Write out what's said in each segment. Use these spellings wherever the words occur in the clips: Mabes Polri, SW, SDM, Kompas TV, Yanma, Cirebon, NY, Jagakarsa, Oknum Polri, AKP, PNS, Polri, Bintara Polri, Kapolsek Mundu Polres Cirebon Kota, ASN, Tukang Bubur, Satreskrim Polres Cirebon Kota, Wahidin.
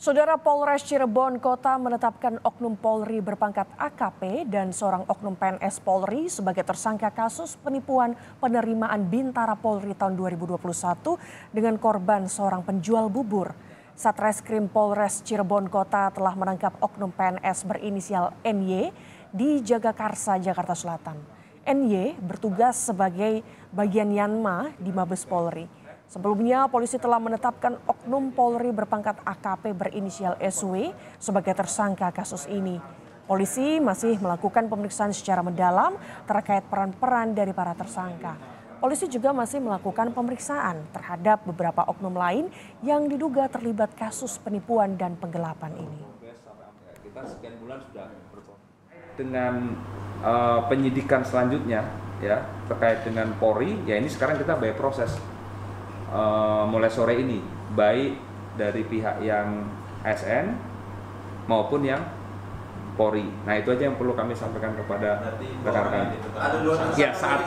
Saudara, Polres Cirebon Kota menetapkan oknum Polri berpangkat AKP dan seorang oknum PNS Polri sebagai tersangka kasus penipuan penerimaan Bintara Polri tahun 2021 dengan korban seorang penjual bubur. Satreskrim Polres Cirebon Kota telah menangkap oknum PNS berinisial NY di Jagakarsa, Jakarta Selatan. NY bertugas sebagai bagian Yanma di Mabes Polri. Sebelumnya, polisi telah menetapkan oknum Polri berpangkat AKP berinisial SW sebagai tersangka kasus ini. Polisi masih melakukan pemeriksaan secara mendalam terkait peran-peran dari para tersangka. Polisi juga masih melakukan pemeriksaan terhadap beberapa oknum lain yang diduga terlibat kasus penipuan dan penggelapan ini. Kita sekian bulan sudah dengan penyidikan selanjutnya ya terkait dengan Polri, ya ini sekarang kita by proses. Mulai sore ini, baik dari pihak yang ASN maupun yang Polri. Nah, itu aja yang perlu kami sampaikan kepada rekan-rekan. Ya, saat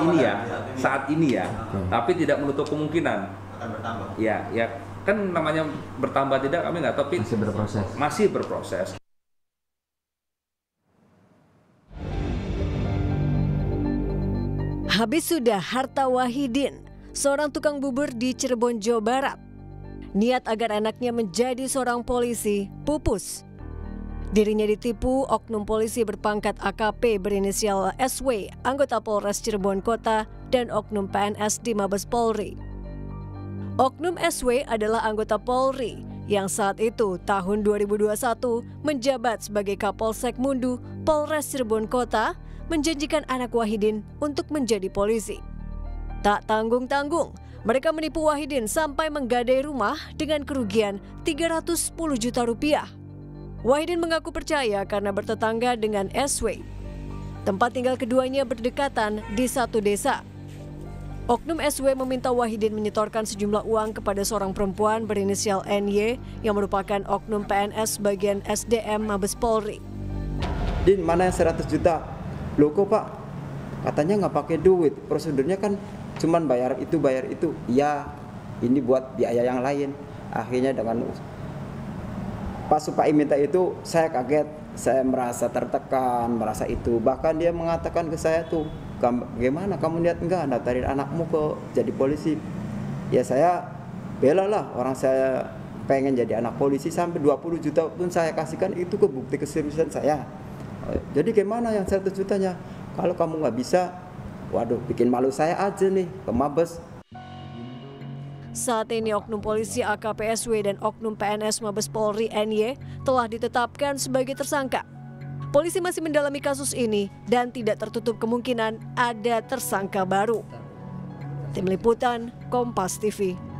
ini ya. Tapi tidak menutup kemungkinan akan bertambah. Ya, kan namanya bertambah tidak kami nggak tahu, tapi masih berproses. Habis sudah harta Wahidin, seorang tukang bubur di Cirebon, Jawa Barat. Niat agar anaknya menjadi seorang polisi pupus. Dirinya ditipu oknum polisi berpangkat AKP berinisial SW, anggota Polres Cirebon Kota, dan oknum PNS di Mabes Polri. Oknum SW adalah anggota Polri yang saat itu tahun 2021 menjabat sebagai Kapolsek Mundu Polres Cirebon Kota, menjanjikan anak Wahidin untuk menjadi polisi. Tak tanggung-tanggung, mereka menipu Wahidin sampai menggadai rumah dengan kerugian Rp310 juta. Wahidin mengaku percaya karena bertetangga dengan SW. Tempat tinggal keduanya berdekatan di satu desa. Oknum SW meminta Wahidin menyetorkan sejumlah uang kepada seorang perempuan berinisial NY yang merupakan oknum PNS bagian SDM Mabes Polri. Din, mana yang 100 juta? Loh kok Pak, katanya nggak pakai duit, prosedurnya kan cuman bayar itu, ya ini buat biaya yang lain. Akhirnya dengan Pak Supai minta itu, saya kaget, saya merasa tertekan, merasa itu. Bahkan dia mengatakan ke saya tuh, gimana kamu lihat enggak daftarin anakmu ke jadi polisi? Ya saya bela lah, orang saya pengen jadi anak polisi, sampai 20 juta pun saya kasihkan itu ke bukti keseriusan saya. Jadi gimana yang 100 jutanya? Kalau kamu nggak bisa, waduh, bikin malu saya aja nih, ke Mabes. Saat ini oknum polisi AKP SW dan oknum PNS Mabes Polri NY telah ditetapkan sebagai tersangka. Polisi masih mendalami kasus ini dan tidak tertutup kemungkinan ada tersangka baru. Tim Liputan, Kompas TV.